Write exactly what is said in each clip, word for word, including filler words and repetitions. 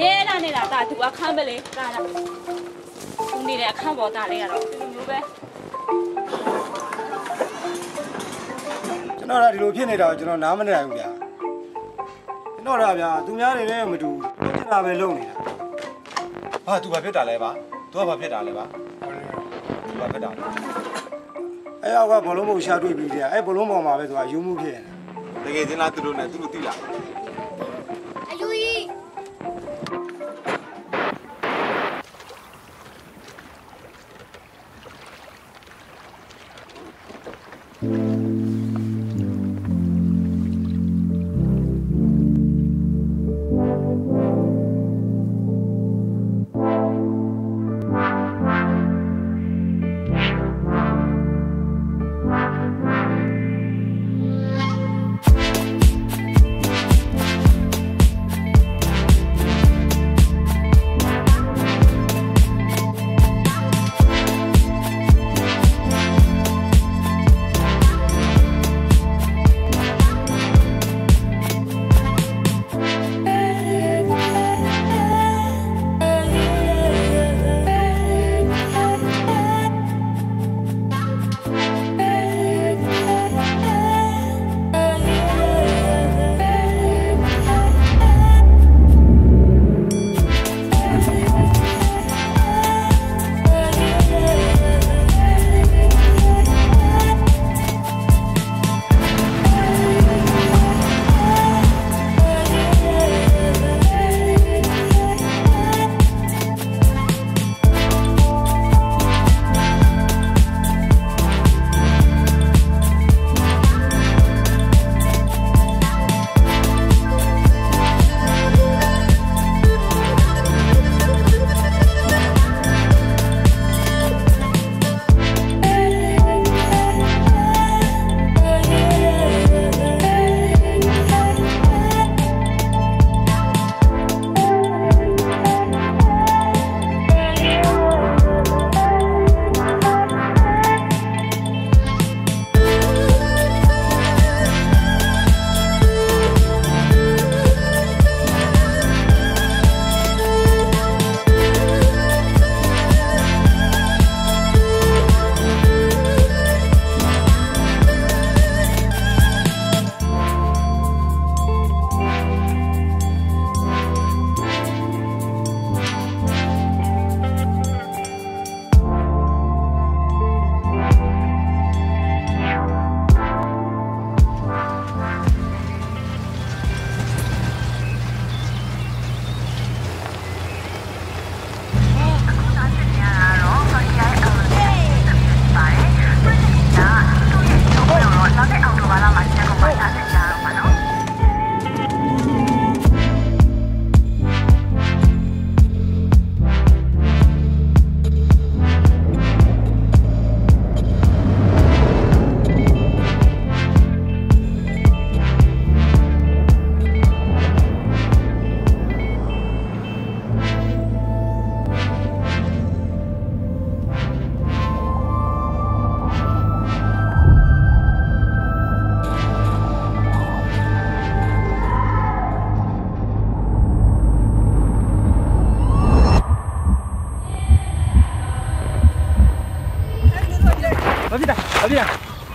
I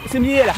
c'est mieux là.